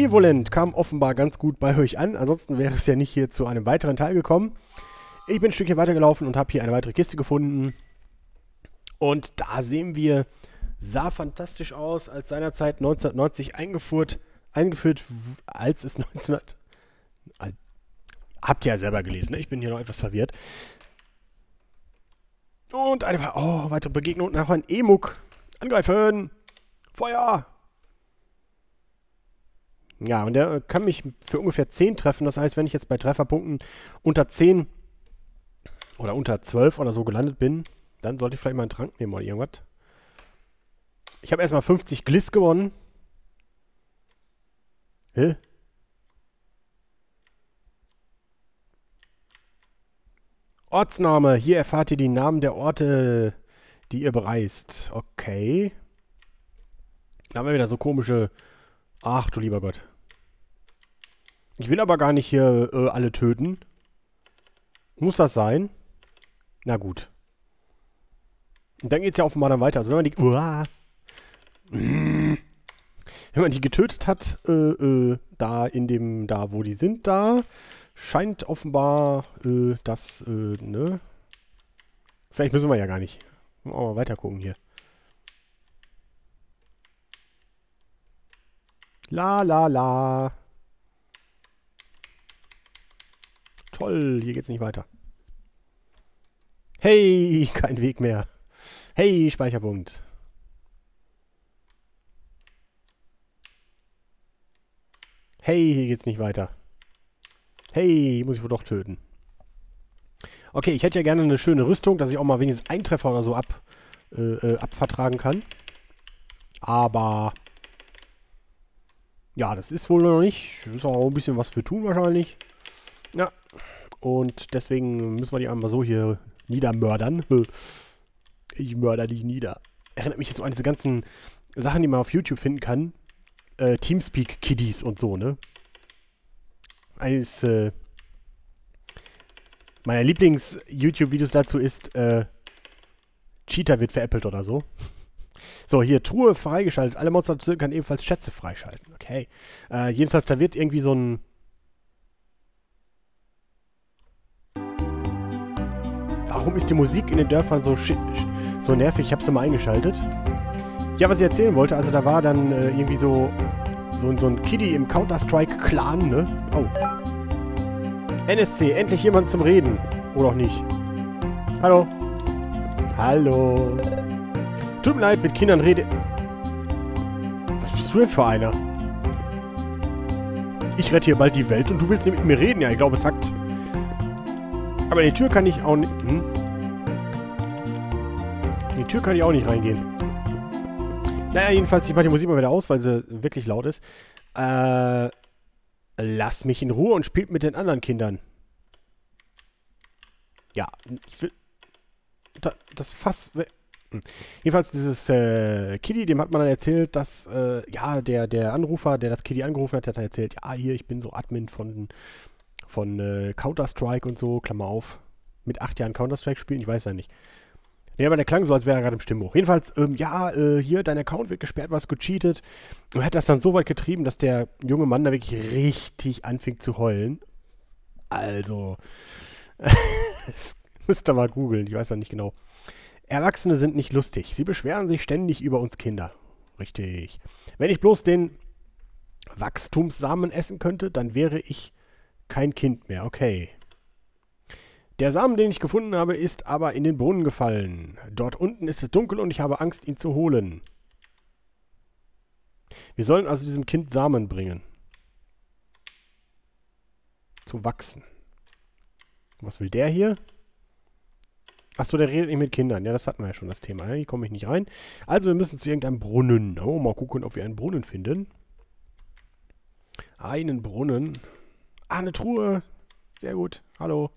Evoland kam offenbar ganz gut bei euch an. Ansonsten wäre es ja nicht hier zu einem weiteren Teil gekommen. Ich bin ein Stückchen weitergelaufen und habe hier eine weitere Kiste gefunden. Und da sehen wir, sah fantastisch aus, als seinerzeit 1990 eingeführt als es 1900... Habt ihr ja selber gelesen, ne? Ich bin hier noch etwas verwirrt. Und eine weitere Begegnung nach einem Emuk. Angreifen! Feuer! Ja, und der kann mich für ungefähr 10 treffen. Das heißt, wenn ich jetzt bei Trefferpunkten unter 10 oder unter 12 oder so gelandet bin, dann sollte ich vielleicht mal einen Trank nehmen oder irgendwas. Ich habe erstmal 50 Gliss gewonnen. Hä? Ortsname. Hier erfahrt ihr die Namen der Orte, die ihr bereist. Okay. Da haben wir wieder so komische... Ach du lieber Gott. Ich will aber gar nicht hier alle töten. Muss das sein? Na gut. Und dann geht es ja offenbar dann weiter. Also wenn man die... Wenn man die getötet hat, da in dem... Da, wo die sind, da... Scheint offenbar, das, ne? Vielleicht müssen wir ja gar nicht. Mal weiter gucken hier. La, la, la. Toll, hier geht's nicht weiter. Hey, kein Weg mehr. Hey, Speicherpunkt. Hey, hier geht's nicht weiter. Hey, muss ich wohl doch töten. Okay, ich hätte ja gerne eine schöne Rüstung, dass ich auch mal wenigstens einen Treffer oder so abvertragen kann. Aber... Ja, das ist wohl noch nicht. Das ist auch ein bisschen was für tun wahrscheinlich. Ja, und deswegen müssen wir die einfach so hier niedermördern. Ich mörder die nieder. Erinnert mich jetzt an diese ganzen Sachen, die man auf YouTube finden kann. TeamSpeak-Kiddies und so, ne? Eines meiner Lieblings-YouTube-Videos dazu ist, Cheater wird veräppelt oder so. So, hier, Truhe freigeschaltet. Alle Monster können ebenfalls Schätze freischalten. Okay. Jedenfalls, da wird irgendwie so ein... Warum ist die Musik in den Dörfern so nervig? Ich habe sie mal eingeschaltet. Ja, was ich erzählen wollte, also da war dann irgendwie so ein Kiddie im Counter-Strike-Clan, ne? Oh. NSC, endlich jemand zum Reden. Oder auch nicht. Hallo. Hallo. Tut mir leid, mit Kindern rede... Was bist du denn für einer? Ich rette hier bald die Welt und du willst nicht mit mir reden. Ja, ich glaube, es hackt. Aber in die Tür kann ich auch nicht... In die Tür kann ich auch nicht reingehen. Naja, jedenfalls, ich mache die Musik mal wieder aus, weil sie wirklich laut ist. Lass mich in Ruhe und spielt mit den anderen Kindern. Ja, ich will... Das Fass... Jedenfalls, dieses Kiddie, dem hat man dann erzählt, dass... ja, der Anrufer, der das Kiddie angerufen hat, hat dann erzählt, ja, hier, ich bin so Admin von Counter-Strike und so, Klammer auf. Mit 8 Jahren Counter-Strike spielen, ich weiß ja nicht. Ja, aber der klang so, als wäre er gerade im Stimmbruch. Jedenfalls, ja, hier, dein Account wird gesperrt, du hast gecheatet. Und hat das dann so weit getrieben, dass der junge Mann da wirklich richtig anfing zu heulen. Also, das müsst ihr mal googeln, ich weiß ja nicht genau. Erwachsene sind nicht lustig. Sie beschweren sich ständig über uns Kinder. Richtig. Wenn ich bloß den Wachstumssamen essen könnte, dann wäre ich kein Kind mehr. Okay. Der Samen, den ich gefunden habe, ist aber in den Brunnen gefallen. Dort unten ist es dunkel und ich habe Angst, ihn zu holen. Wir sollen also diesem Kind Samen bringen. Zu wachsen. Was will der hier? Achso, der redet nicht mit Kindern. Ja, das hatten wir ja schon, das Thema. Hier komme ich nicht rein. Also, wir müssen zu irgendeinem Brunnen. Oh, mal gucken, ob wir einen Brunnen finden. Einen Brunnen. Ah, eine Truhe. Sehr gut. Hallo.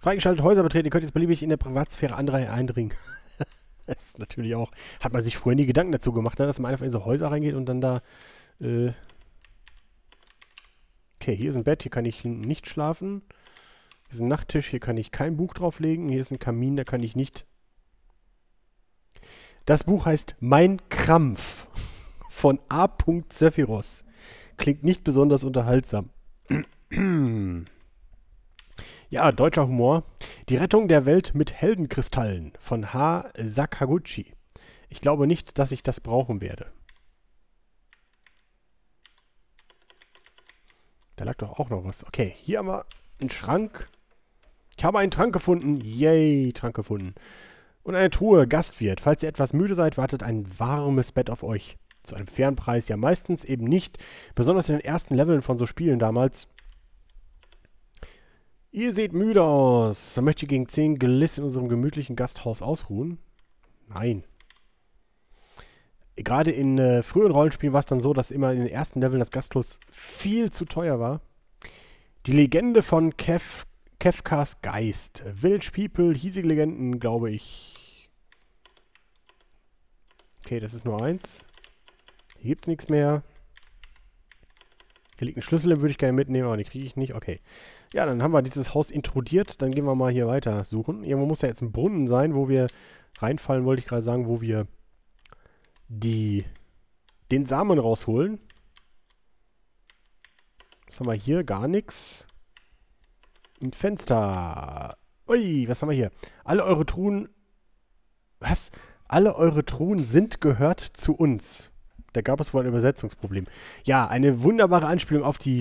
Freigeschaltete Häuser betreten. Ihr könnt jetzt beliebig in der Privatsphäre anderer eindringen. Das ist natürlich auch... Hat man sich früher nie Gedanken dazu gemacht, ne? Dass man einfach in so Häuser reingeht und dann da... Okay, hier ist ein Bett. Hier kann ich nicht schlafen. Hier ist ein Nachttisch. Hier kann ich kein Buch drauflegen. Hier ist ein Kamin. Da kann ich nicht... Das Buch heißt Mein Krampf von A. Sakaguchi. Klingt nicht besonders unterhaltsam. Ja, deutscher Humor. Die Rettung der Welt mit Heldenkristallen von H. Sakaguchi. Ich glaube nicht, dass ich das brauchen werde. Da lag doch auch noch was. Okay, hier haben wir einen Schrank. Ich habe einen Trank gefunden. Yay, Trank gefunden. Und eine Truhe, Gastwirt. Falls ihr etwas müde seid, wartet ein warmes Bett auf euch. Zu einem fairen Preis. Ja, meistens eben nicht. Besonders in den ersten Leveln von so Spielen damals. Ihr seht müde aus. Dann möchte ich gegen 10 Gliss in unserem gemütlichen Gasthaus ausruhen. Nein. Gerade in frühen Rollenspielen war es dann so, dass immer in den ersten Leveln das Gasthaus viel zu teuer war. Die Legende von Kefkas Geist. Village People, hiesige Legenden, glaube ich. Okay, das ist nur eins. Hier gibt es nichts mehr. Hier liegt ein Schlüssel, den würde ich gerne mitnehmen, aber den kriege ich nicht. Okay. Ja, dann haben wir dieses Haus intrudiert. Dann gehen wir mal hier weiter suchen. Irgendwo muss ja jetzt ein Brunnen sein, wo wir reinfallen, wollte ich gerade sagen, wo wir den Samen rausholen. Was haben wir hier? Gar nichts. Ein Fenster. Ui, was haben wir hier? Alle eure Truhen... Was? Alle eure Truhen sind gehört zu uns. Da gab es wohl ein Übersetzungsproblem. Ja, eine wunderbare Anspielung auf die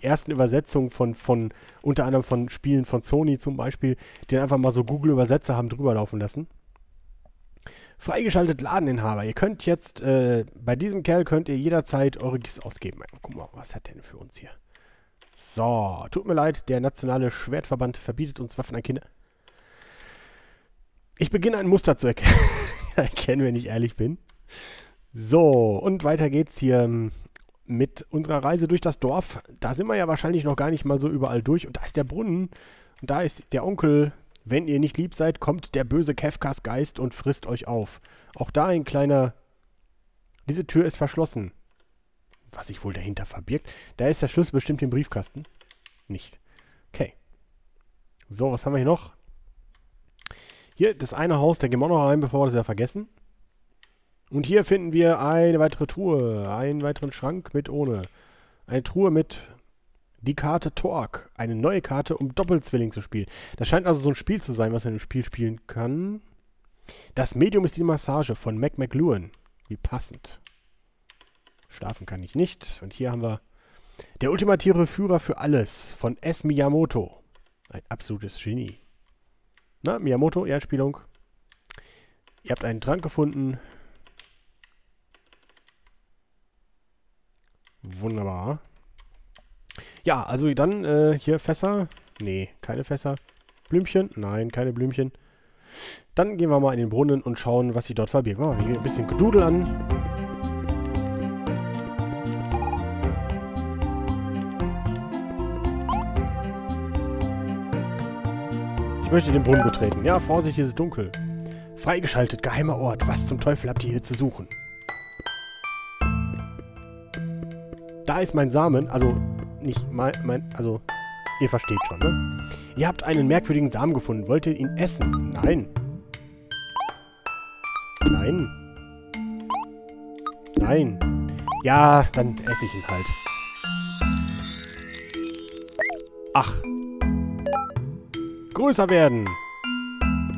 ersten Übersetzungen von unter anderem von Spielen von Sony zum Beispiel, die einfach mal so Google-Übersetzer haben drüber laufen lassen. Freigeschaltet Ladeninhaber. Ihr könnt jetzt, bei diesem Kerl könnt ihr jederzeit eure Gis ausgeben. Guck mal, was hat der denn für uns hier? So, tut mir leid, der nationale Schwertverband verbietet uns Waffen an Kinder. Ich beginne ein Muster zu erkennen, wenn ich ehrlich bin. So, und weiter geht's hier mit unserer Reise durch das Dorf. Da sind wir ja wahrscheinlich noch gar nicht mal so überall durch. Und da ist der Brunnen. Und da ist der Onkel. Wenn ihr nicht lieb seid, kommt der böse Kefkas Geist und frisst euch auf. Auch da ein kleiner... Diese Tür ist verschlossen. Was sich wohl dahinter verbirgt. Da ist der Schlüssel bestimmt im Briefkasten. Nicht. Okay. So, was haben wir hier noch? Hier, das eine Haus. Da gehen wir auch noch rein, bevor wir das ja vergessen. Und hier finden wir eine weitere Truhe, einen weiteren Schrank mit ohne. Eine Truhe mit die Karte Torg, eine neue Karte, um Doppelzwilling zu spielen. Das scheint also so ein Spiel zu sein, was man im Spiel spielen kann. Das Medium ist die Massage von Mac McLuhan. Wie passend. Schlafen kann ich nicht. Und hier haben wir Der ultimative Führer für alles von S. Miyamoto. Ein absolutes Genie. Na, Miyamoto, Ehrenspielung. Ihr habt einen Trank gefunden. Wunderbar. Ja, also dann hier Fässer. Nee, keine Fässer. Blümchen? Nein, keine Blümchen. Dann gehen wir mal in den Brunnen und schauen, was sich dort verbirgt. Machen wir hier ein bisschen Gedudel an. Ich möchte den Brunnen betreten. Ja, Vorsicht, hier ist es dunkel. Freigeschaltet, geheimer Ort. Was zum Teufel habt ihr hier zu suchen? Da ist mein Samen, also nicht mein, also ihr versteht schon, ne? Ihr habt einen merkwürdigen Samen gefunden. Wollt ihr ihn essen? Nein. Nein. Nein. Ja, dann esse ich ihn halt. Ach. Größer werden.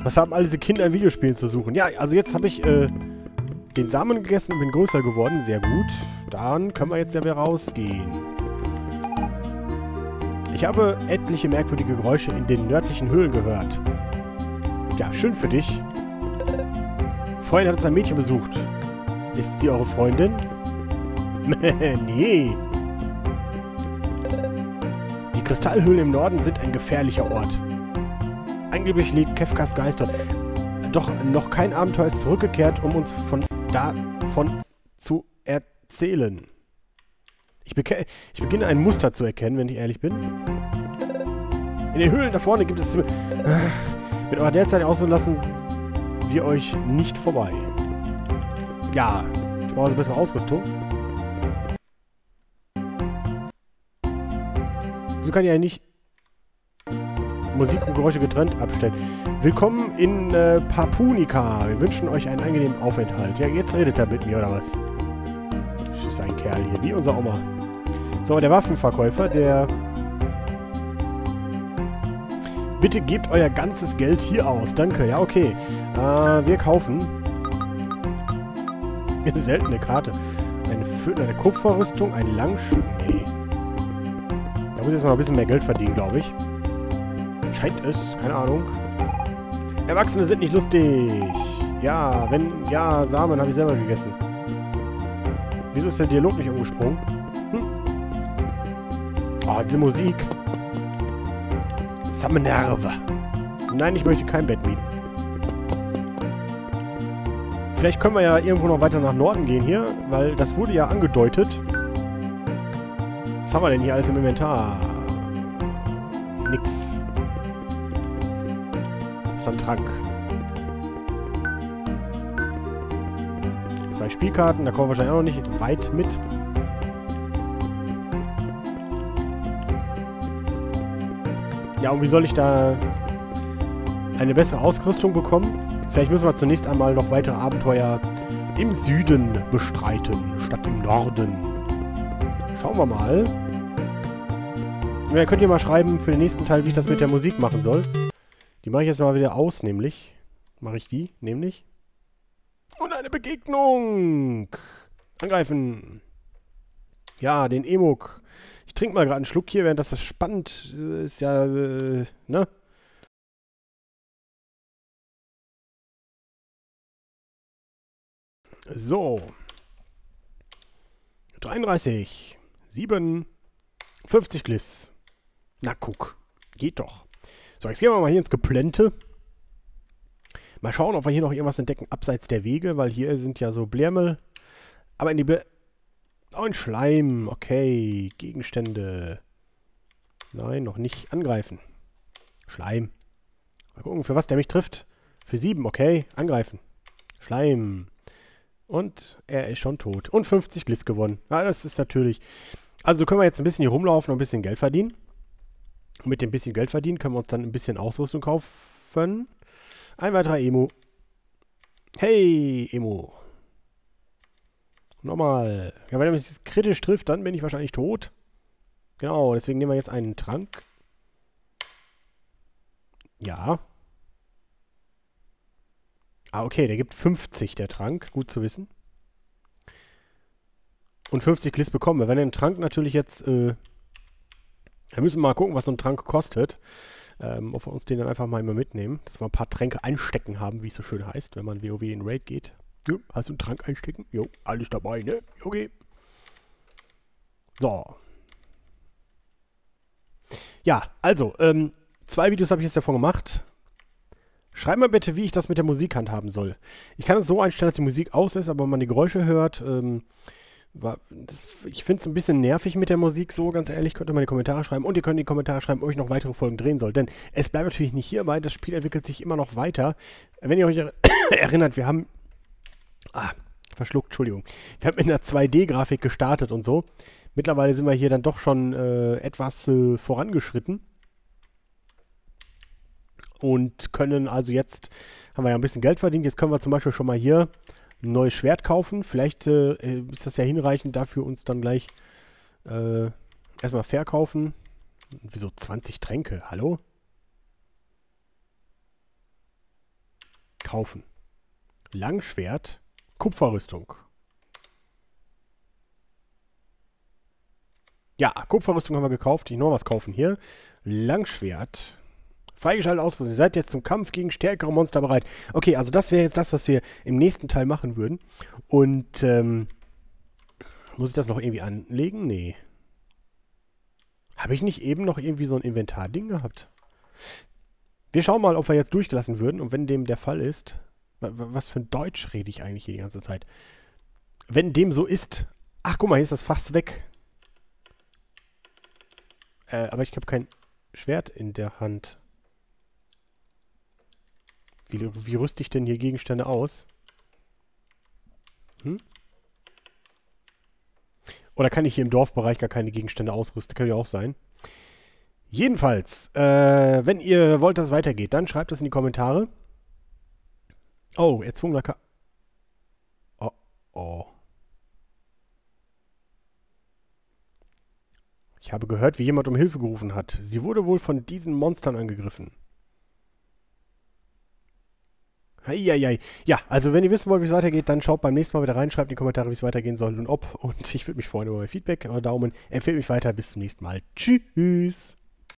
Was haben all diese Kinder in Videospielen zu suchen? Ja, also jetzt habe ich, den Samen gegessen und bin größer geworden. Sehr gut. Dann können wir jetzt ja wieder rausgehen. Ich habe etliche merkwürdige Geräusche in den nördlichen Höhlen gehört. Ja, schön für dich. Vorhin hat uns ein Mädchen besucht. Ist sie eure Freundin? Nee. Die Kristallhöhlen im Norden sind ein gefährlicher Ort. Angeblich liegt Kefkas Geist dort. Doch noch kein Abenteuer ist zurückgekehrt, um uns von davon zu erzählen. Ich beginne ein Muster zu erkennen, wenn ich ehrlich bin. In den Höhlen da vorne gibt es... Mit eurer derzeitigen Auswahl lassen wir euch nicht vorbei. Ja, ich brauche also bessere Ausrüstung. So kann ich ja nicht... Musik und Geräusche getrennt abstellen. Willkommen in Papunika. Wir wünschen euch einen angenehmen Aufenthalt. Ja, jetzt redet er mit mir, oder was? ist ein Kerl hier, wie unser Oma. So, der Waffenverkäufer, der... Bitte gebt euer ganzes Geld hier aus. Danke, ja, okay. Wir kaufen... Seltene Karte. Eine Kupferrüstung, ein Langschuh... Nee. Da muss ich jetzt mal ein bisschen mehr Geld verdienen, glaube ich. Scheint es, keine Ahnung. Erwachsene sind nicht lustig. Ja, wenn... Ja, Samen habe ich selber gegessen. Wieso ist der Dialog nicht umgesprungen? Hm? Oh, diese Musik. Samenerve. Nein, ich möchte kein Bett mieten. Vielleicht können wir ja irgendwo noch weiter nach Norden gehen hier, weil das wurde ja angedeutet. Was haben wir denn hier alles im Inventar? Nix. Das ist ein Trank. Zwei Spielkarten, da kommen wir wahrscheinlich auch noch nicht weit mit. Ja, und wie soll ich da eine bessere Ausrüstung bekommen? Vielleicht müssen wir zunächst einmal noch weitere Abenteuer im Süden bestreiten, statt im Norden. Schauen wir mal. Und dann könnt ihr mal schreiben für den nächsten Teil, wie ich das mit der Musik machen soll. Die mache ich jetzt mal wieder aus, nämlich. Mache ich die, nämlich. Und eine Begegnung! Angreifen! Ja, den Emuk. Ich trinke mal gerade einen Schluck hier, während das spannend ist, ja, ne? So. 33. 7. 50 Gliss. Na, guck. Geht doch. So, jetzt gehen wir mal hier ins Geplänte. Mal schauen, ob wir hier noch irgendwas entdecken, abseits der Wege, weil hier sind ja so Blärmel. Aber in die... Oh, ein Schleim. Okay. Gegenstände. Nein, noch nicht angreifen. Schleim. Mal gucken, für was der mich trifft. Für 7, okay. Angreifen. Schleim. Und er ist schon tot. Und 50 Gliss gewonnen. Ja, das ist natürlich... Also können wir jetzt ein bisschen hier rumlaufen und ein bisschen Geld verdienen. Und mit dem bisschen Geld verdienen können wir uns dann ein bisschen Ausrüstung kaufen. Ein weiterer Emu. Hey, Emu. Nochmal. Ja, wenn er mich jetzt kritisch trifft, dann bin ich wahrscheinlich tot. Genau, deswegen nehmen wir jetzt einen Trank. Ja. Ah, okay, der gibt 50, der Trank. Gut zu wissen. Und 50 Gliss bekommen wir. Wenn den Trank natürlich jetzt... da müssen wir mal gucken, was so ein Trank kostet. Ob wir uns den dann einfach mal immer mitnehmen. Dass wir ein paar Tränke einstecken haben, wie es so schön heißt, wenn man WoW in Raid geht. Jo, hast du einen Trank einstecken? Jo, alles dabei, ne? Okay. So. Ja, also, 2 Videos habe ich jetzt davon gemacht. Schreibt mal bitte, wie ich das mit der Musik handhaben soll. Ich kann es so einstellen, dass die Musik aus ist, aber man die Geräusche hört. Ich finde es ein bisschen nervig mit der Musik, so ganz ehrlich. Könnt ihr mal in die Kommentare schreiben. Und ihr könnt in die Kommentare schreiben, ob ich noch weitere Folgen drehen soll. Denn es bleibt natürlich nicht hierbei. Das Spiel entwickelt sich immer noch weiter. Wenn ihr euch erinnert, wir haben... Ah, verschluckt, Entschuldigung. Wir haben mit einer 2D-Grafik gestartet und so. Mittlerweile sind wir hier dann doch schon etwas vorangeschritten. Und können also jetzt, haben wir ja ein bisschen Geld verdient, jetzt können wir zum Beispiel schon mal hier ein neues Schwert kaufen. Vielleicht ist das ja hinreichend dafür, uns dann gleich erstmal verkaufen. Wieso 20 Tränke? Hallo? Kaufen. Langschwert, Kupferrüstung. Ja, Kupferrüstung haben wir gekauft. Ich noch was kaufen hier. Langschwert. Freigeschaltet Ausrüstung. Ihr seid jetzt zum Kampf gegen stärkere Monster bereit. Okay, also das wäre jetzt das, was wir im nächsten Teil machen würden. Und, muss ich das noch irgendwie anlegen? Nee. Habe ich nicht eben noch irgendwie so ein Inventarding gehabt? Wir schauen mal, ob wir jetzt durchgelassen würden. Und wenn dem der Fall ist... Was für ein Deutsch rede ich eigentlich hier die ganze Zeit? Wenn dem so ist... Ach, guck mal, hier ist das Fass weg. Aber ich habe kein Schwert in der Hand. Wie rüste ich denn hier Gegenstände aus? Hm? Oder kann ich hier im Dorfbereich gar keine Gegenstände ausrüsten? Kann ja auch sein. Jedenfalls, wenn ihr wollt, dass es weitergeht, dann schreibt es in die Kommentare. Oh, erzwungener Ka... Oh, oh. Ich habe gehört, wie jemand um Hilfe gerufen hat. Sie wurde wohl von diesen Monstern angegriffen. Heieiei. Ja, also wenn ihr wissen wollt, wie es weitergeht, dann schaut beim nächsten Mal wieder rein, schreibt in die Kommentare, wie es weitergehen soll und ob. Und ich würde mich freuen über euer Feedback, euer Daumen. Empfehlt mich weiter. Bis zum nächsten Mal. Tschüss.